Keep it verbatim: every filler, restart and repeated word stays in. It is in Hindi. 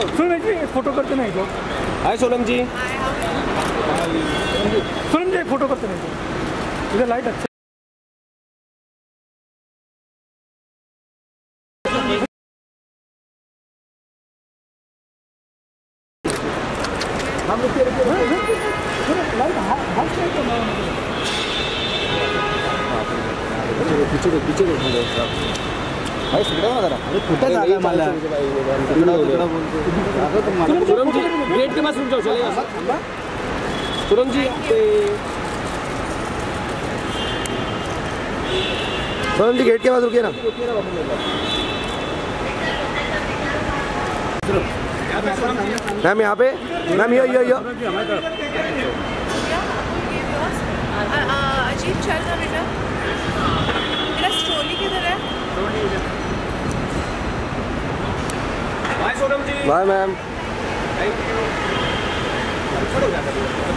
फिल्म एक फोटो करते नहीं तो। हाय सोनम जी। सोनम जी एक फोटो करते नहीं तो। इधर लाइट अच्छा। हम तेरे को लाइट हाथ से तो ना। पीछे को पीछे को घूम भाई सुन रहा ना अरे फुटा जागा माला सुरम जी गेट के पास रुक जाओ चलेगा सुरम जी सुरम जी गेट के पास रुकिए ना मैम यहाँ पे मैम यो यो यो अजीब चल रहा बेटा मेरा स्टोरी किधर है बाय मैम थैंक यू।